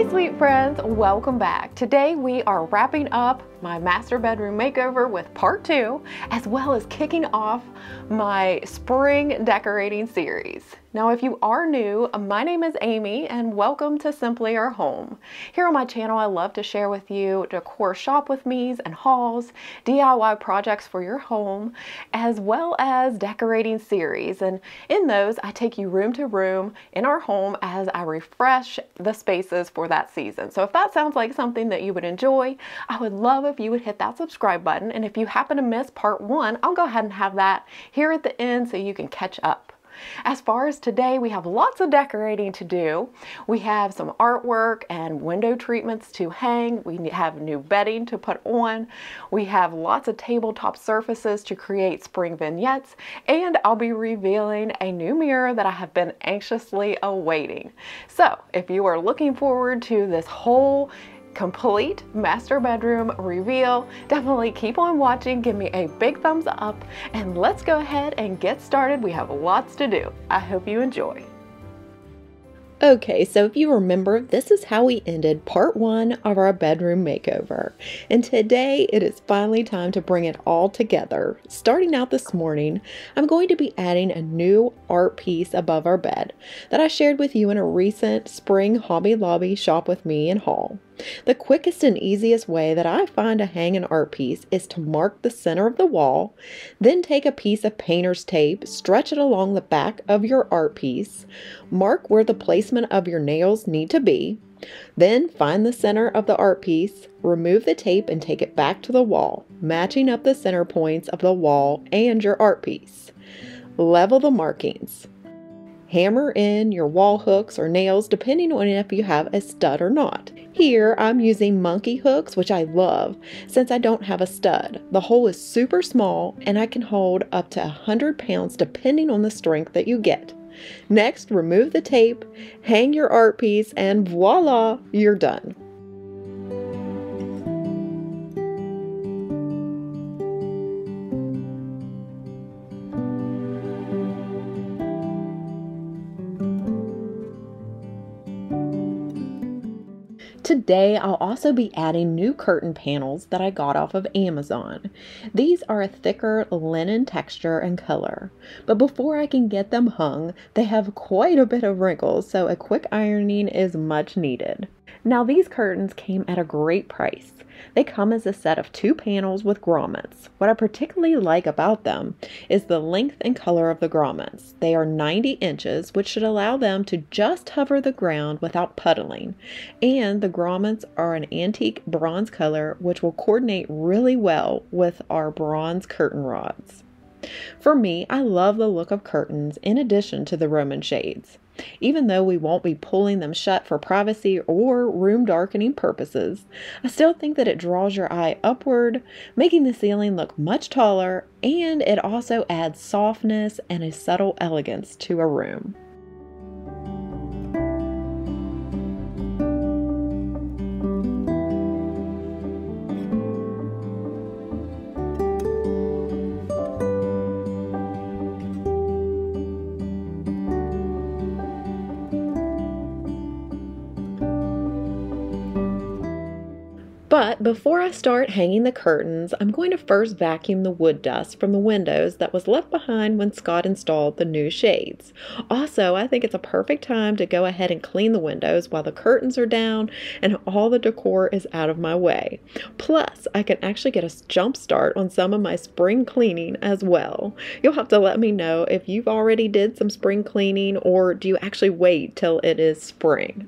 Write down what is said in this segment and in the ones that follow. Hey sweet friends, welcome back. Today we are wrapping up my master bedroom makeover with part 2, as well as kicking off my spring decorating series. Now, if you are new, my name is Amy and welcome to Simply Our Home. Here on my channel, I love to share with you decor shop with me's and hauls, DIY projects for your home, as well as decorating series. And in those, I take you room to room in our home as I refresh the spaces for that season. So if that sounds like something that you would enjoy, I would love if you would hit that subscribe button. And if you happen to miss part 1, I'll go ahead and have that here at the end so you can catch up. As far as today, we have lots of decorating to do. We have some artwork and window treatments to hang. We have new bedding to put on. We have lots of tabletop surfaces to create spring vignettes. And I'll be revealing a new mirror that I have been anxiously awaiting. So if you are looking forward to this whole complete master bedroom reveal, definitely keep on watching. Give me a big thumbs up and let's go ahead and get started. We have lots to do. I hope you enjoy. Okay, so if you remember, this is how we ended part 1 of our bedroom makeover. And today it is finally time to bring it all together. Starting out this morning, I'm going to be adding a new art piece above our bed that I shared with you in a recent spring Hobby Lobby shop with me and haul. The quickest and easiest way that I find to hang an art piece is to mark the center of the wall, then take a piece of painter's tape, stretch it along the back of your art piece, mark where the placement of your nails need to be, then find the center of the art piece, remove the tape and take it back to the wall, matching up the center points of the wall and your art piece. Level the markings. Hammer in your wall hooks or nails depending on if you have a stud or not. Here I'm using monkey hooks, which I love since I don't have a stud. The hole is super small and I can hold up to 100 pounds depending on the strength that you get. Next, remove the tape, hang your art piece, and voila, you're done. Today, I'll also be adding new curtain panels that I got off of Amazon. These are a thicker linen texture and color, but before I can get them hung, they have quite a bit of wrinkles, so a quick ironing is much needed. Now, these curtains came at a great price. They come as a set of 2 panels with grommets. What I particularly like about them is the length and color of the grommets. They are 90 inches, which should allow them to just hover the ground without puddling. And the grommets are an antique bronze color, which will coordinate really well with our bronze curtain rods. For me, I love the look of curtains in addition to the Roman shades. Even though we won't be pulling them shut for privacy or room darkening purposes, I still think that it draws your eye upward, making the ceiling look much taller, and it also adds softness and a subtle elegance to a room. But before I start hanging the curtains, I'm going to first vacuum the wood dust from the windows that was left behind when Scott installed the new shades. Also, I think it's a perfect time to go ahead and clean the windows while the curtains are down and all the decor is out of my way. Plus, I can actually get a jump start on some of my spring cleaning as well. You'll have to let me know if you've already did some spring cleaning or do you actually wait till it is spring.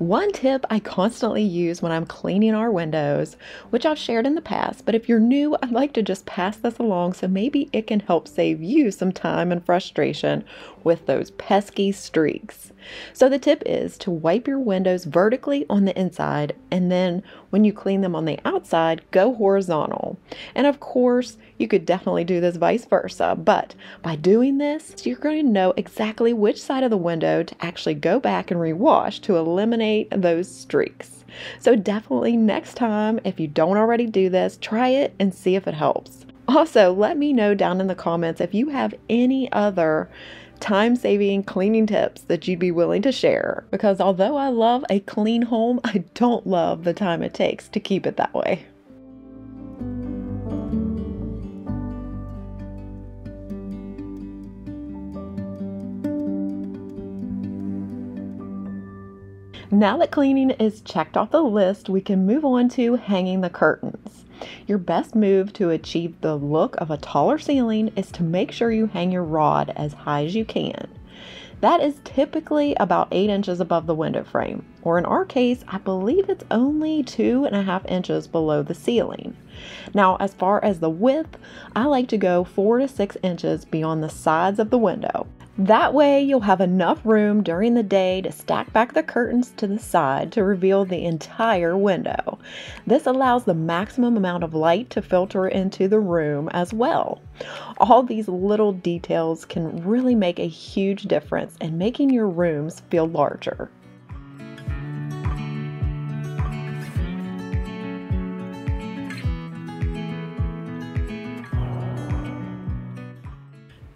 One tip I constantly use when I'm cleaning our windows, which I've shared in the past, but if you're new, I'd like to just pass this along so maybe it can help save you some time and frustration with those pesky streaks. So the tip is to wipe your windows vertically on the inside, and then when you clean them on the outside, go horizontal. And of course, You could definitely do this vice versa, but by doing this, you're going to know exactly which side of the window to actually go back and rewash to eliminate those streaks. So definitely next time, if you don't already do this, try it and see if it helps. Also, let me know down in the comments if you have any other time-saving cleaning tips that you'd be willing to share, because although I love a clean home, I don't love the time it takes to keep it that way. Now that cleaning is checked off the list, we can move on to hanging the curtains. Your best move to achieve the look of a taller ceiling is to make sure you hang your rod as high as you can. That is typically about 8 inches above the window frame, or in our case, I believe it's only 2.5 inches below the ceiling. Now, as far as the width, I like to go 4 to 6 inches beyond the sides of the window. That way, you'll have enough room during the day to stack back the curtains to the side to reveal the entire window. This allows the maximum amount of light to filter into the room as well. All these little details can really make a huge difference in making your rooms feel larger.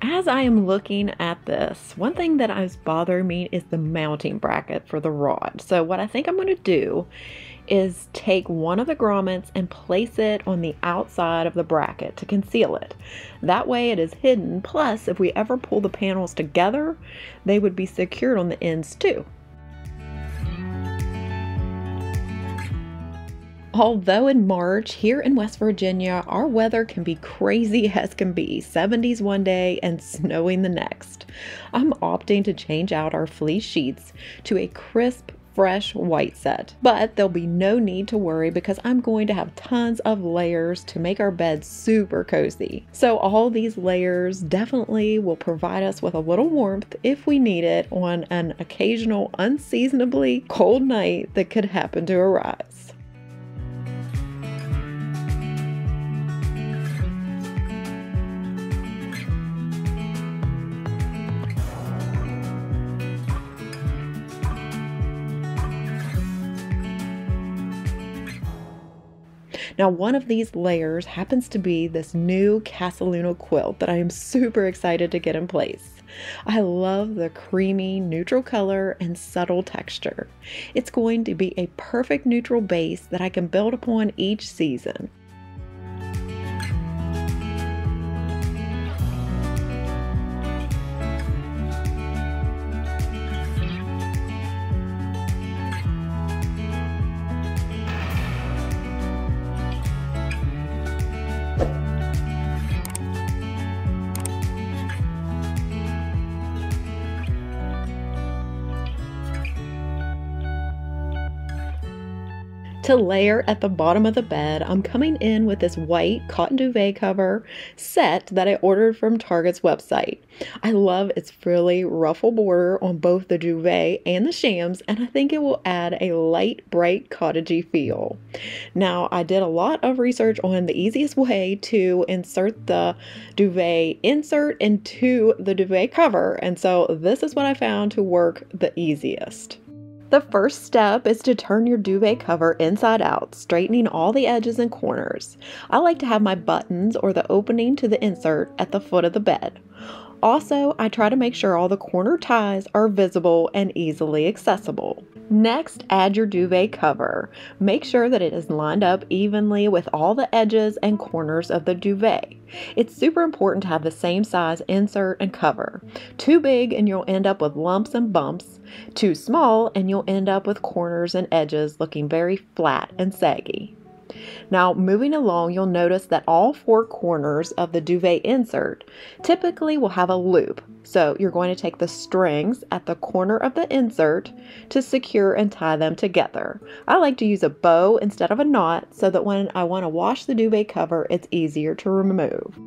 As I am looking at this, one thing that is bothering me is the mounting bracket for the rod. So what I think I'm going to do is take one of the grommets and place it on the outside of the bracket to conceal it. That way it is hidden, plus if we ever pull the panels together, they would be secured on the ends too. Although in March, here in West Virginia, our weather can be crazy as can be, 70s one day and snowing the next. I'm opting to change out our fleece sheets to a crisp, fresh white set, but there'll be no need to worry because I'm going to have tons of layers to make our bed super cozy. So all these layers definitely will provide us with a little warmth if we need it on an occasional unseasonably cold night that could happen to arise. Now, one of these layers happens to be this new Casaluna quilt that I am super excited to get in place. I love the creamy neutral color and subtle texture. It's going to be a perfect neutral base that I can build upon each season. To layer at the bottom of the bed, I'm coming in with this white cotton duvet cover set that I ordered from Target's website. I love its frilly ruffle border on both the duvet and the shams, and I think it will add a light, bright, cottagey feel. Now, I did a lot of research on the easiest way to insert the duvet insert into the duvet cover, and so this is what I found to work the easiest. The first step is to turn your duvet cover inside out, straightening all the edges and corners. I like to have my buttons or the opening to the insert at the foot of the bed. Also, I try to make sure all the corner ties are visible and easily accessible. Next, add your duvet cover. Make sure that it is lined up evenly with all the edges and corners of the duvet. It's super important to have the same size insert and cover. Too big and you'll end up with lumps and bumps. Too small and you'll end up with corners and edges looking very flat and saggy. Now, moving along, you'll notice that all four corners of the duvet insert typically will have a loop. So you're going to take the strings at the corner of the insert to secure and tie them together. I like to use a bow instead of a knot so that when I want to wash the duvet cover, it's easier to remove.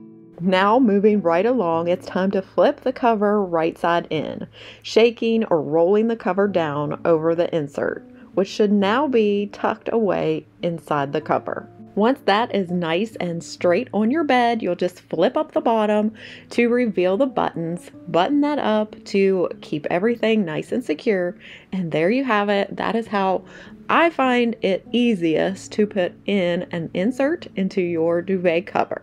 Now, moving right along, it's time to flip the cover right side in, shaking or rolling the cover down over the insert, which should now be tucked away inside the cover. Once that is nice and straight on your bed, you'll just flip up the bottom to reveal the buttons, button that up to keep everything nice and secure. And there you have it. That is how I find it easiest to put in an insert into your duvet cover.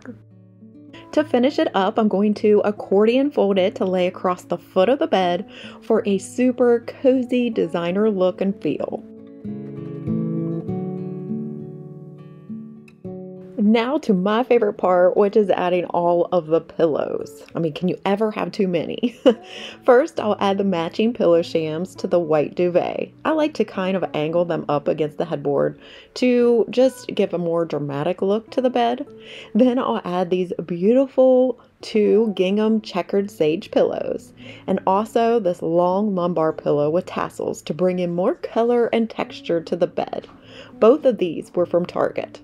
To finish it up, I'm going to accordion fold it to lay across the foot of the bed for a super cozy designer look and feel. Now to my favorite part, which is adding all of the pillows. I mean, can you ever have too many? First, I'll add the matching pillow shams to the white duvet. I like to kind of angle them up against the headboard to just give a more dramatic look to the bed. Then I'll add these beautiful two gingham checkered sage pillows, and also this long lumbar pillow with tassels to bring in more color and texture to the bed. Both of these were from Target.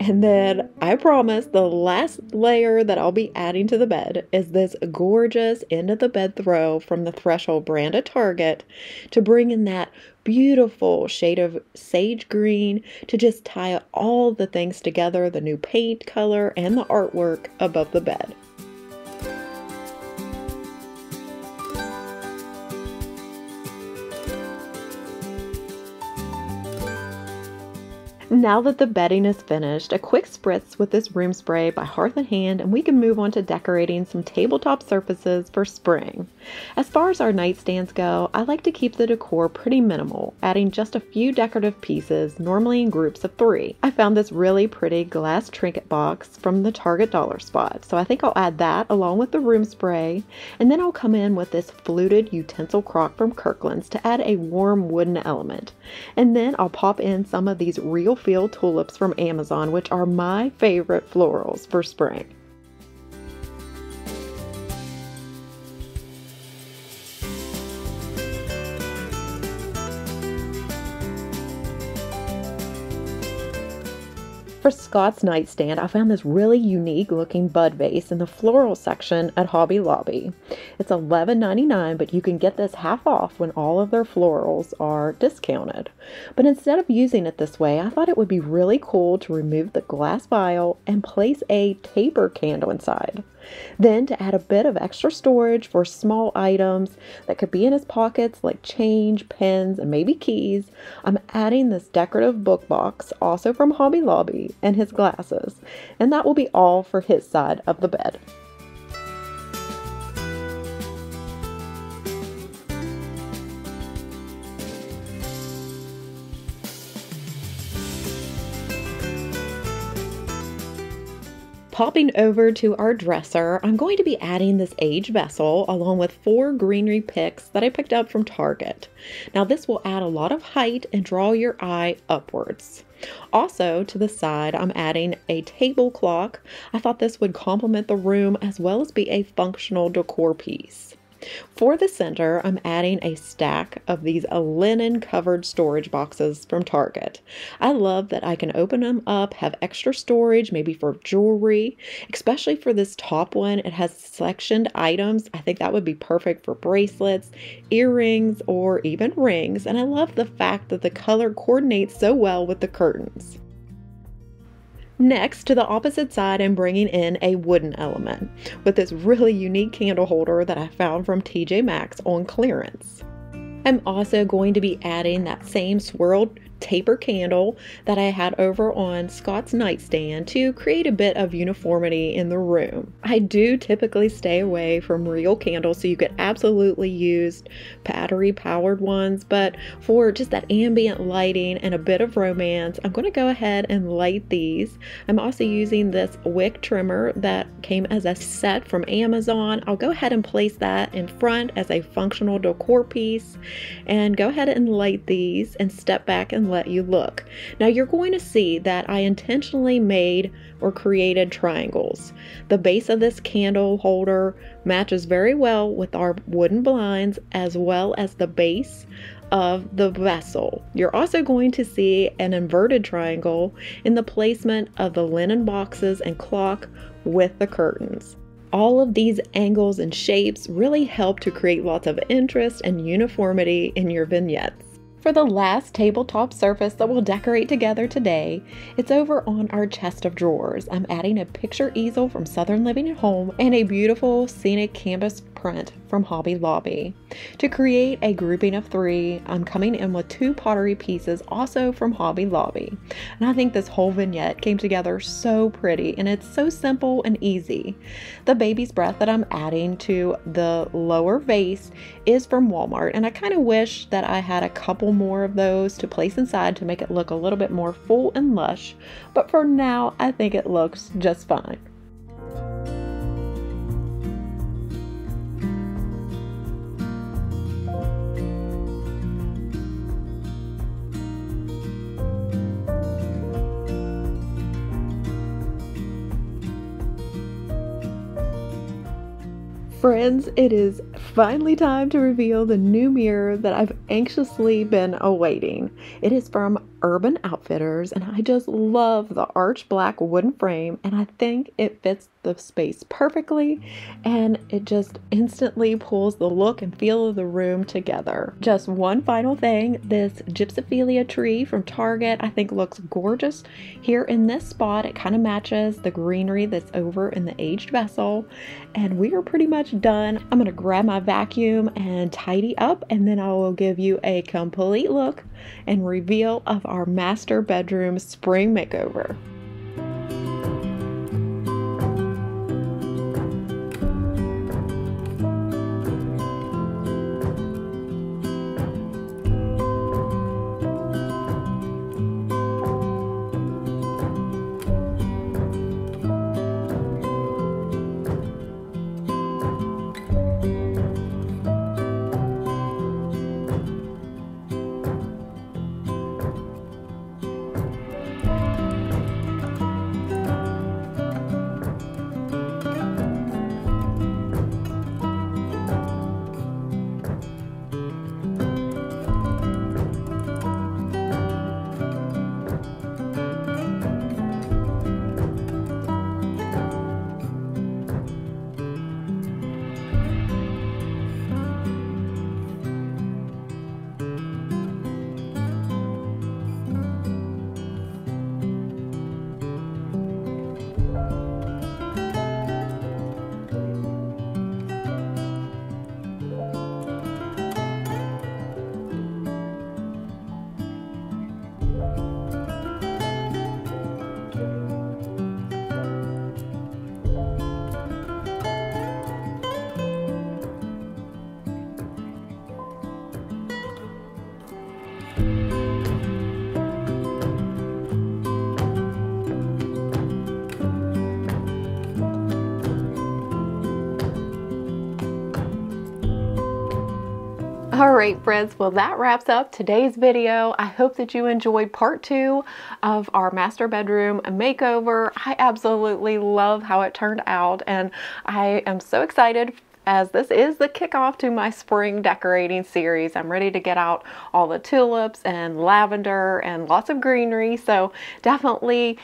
And then I promise the last layer that I'll be adding to the bed is this gorgeous end of the bed throw from the Threshold brand at Target to bring in that beautiful shade of sage green to just tie all the things together, the new paint color and the artwork above the bed. Now that the bedding is finished, a quick spritz with this room spray by Hearth and Hand, and we can move on to decorating some tabletop surfaces for spring. As far as our nightstands go, I like to keep the decor pretty minimal, adding just a few decorative pieces, normally in groups of 3. I found this really pretty glass trinket box from the Target dollar spot, so I think I'll add that along with the room spray, and then I'll come in with this fluted utensil crock from Kirkland's to add a warm wooden element. And then I'll pop in some of these real Field tulips from Amazon, which are my favorite florals for spring. For Scott's nightstand, I found this really unique looking bud vase in the floral section at Hobby Lobby. It's $11.99, but you can get this half off when all of their florals are discounted. But instead of using it this way, I thought it would be really cool to remove the glass vial and place a taper candle inside. Then to add a bit of extra storage for small items that could be in his pockets like change, pens, and maybe keys, I'm adding this decorative book box, also from Hobby Lobby, and his glasses. And that will be all for his side of the bed. Popping over to our dresser, I'm going to be adding this age vessel along with 4 greenery picks that I picked up from Target. Now this will add a lot of height and draw your eye upwards. Also to the side, I'm adding a table clock. I thought this would complement the room as well as be a functional decor piece. For the center, I'm adding a stack of these linen-covered storage boxes from Target. I love that I can open them up, have extra storage, maybe for jewelry, especially for this top one. It has sectioned items. I think that would be perfect for bracelets, earrings, or even rings. And I love the fact that the color coordinates so well with the curtains. Next, to the opposite side, I'm bringing in a wooden element with this really unique candle holder that I found from TJ Maxx on clearance. I'm also going to be adding that same swirled taper candle that I had over on Scott's nightstand to create a bit of uniformity in the room. I do typically stay away from real candles, so you could absolutely use battery powered ones, but for just that ambient lighting and a bit of romance, I'm going to go ahead and light these. I'm also using this wick trimmer that came as a set from Amazon. I'll go ahead and place that in front as a functional decor piece and go ahead and light these and step back and let you look. Now you're going to see that I intentionally made or created triangles. The base of this candle holder matches very well with our wooden blinds as well as the base of the vessel. You're also going to see an inverted triangle in the placement of the linen boxes and clock with the curtains. All of these angles and shapes really help to create lots of interest and uniformity in your vignettes. For the last tabletop surface that we'll decorate together today, it's over on our chest of drawers. I'm adding a picture easel from Southern Living at Home and a beautiful scenic canvas print from Hobby Lobby. To create a grouping of three, I'm coming in with two pottery pieces also from Hobby Lobby. And I think this whole vignette came together so pretty, and it's so simple and easy. The baby's breath that I'm adding to the lower vase is from Walmart, and I kind of wish that I had a couple more of those to place inside to make it look a little bit more full and lush, but for now I think it looks just fine. Friends, it is finally time to reveal the new mirror that I've anxiously been awaiting. It is from Urban Outfitters, and I just love the arch black wooden frame, and I think it fits the space perfectly, and it just instantly pulls the look and feel of the room together. Just one final thing, this gypsophilia tree from Target I think looks gorgeous. Here in this spot, it kind of matches the greenery that's over in the aged vessel, and we are pretty much done. I'm gonna grab my vacuum and tidy up, and then I will give you a complete look and reveal of our master bedroom spring makeover. All right, friends, well, that wraps up today's video. I hope that you enjoyed part two of our master bedroom makeover. I absolutely love how it turned out, and I am so excited as this is the kickoff to my spring decorating series. I'm ready to get out all the tulips and lavender and lots of greenery, so definitely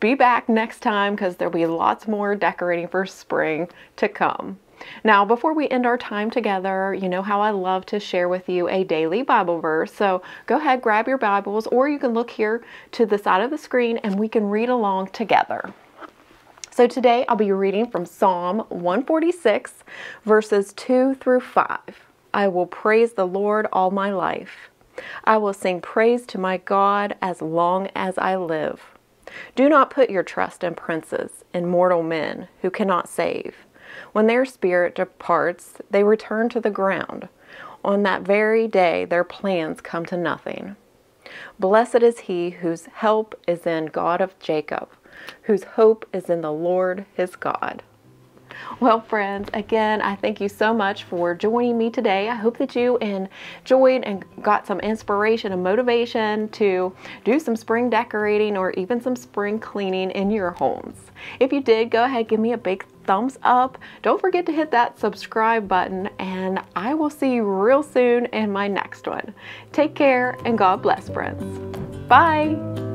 be back next time because there'll be lots more decorating for spring to come. Now, before we end our time together, you know how I love to share with you a daily Bible verse. So go ahead, grab your Bibles, or you can look here to the side of the screen and we can read along together. So today I'll be reading from Psalm 146, verses 2 through 5. I will praise the Lord all my life. I will sing praise to my God as long as I live. Do not put your trust in princes, in mortal men who cannot save. When their spirit departs, they return to the ground. On that very day, their plans come to nothing. Blessed is he whose help is in God of Jacob, whose hope is in the Lord his God. Well, friends, again, I thank you so much for joining me today. I hope that you enjoyed and got some inspiration and motivation to do some spring decorating or even some spring cleaning in your homes. If you did, go ahead, give me a big thumbs up. Don't forget to hit that subscribe button, and I will see you real soon in my next one. Take care and God bless, friends. Bye.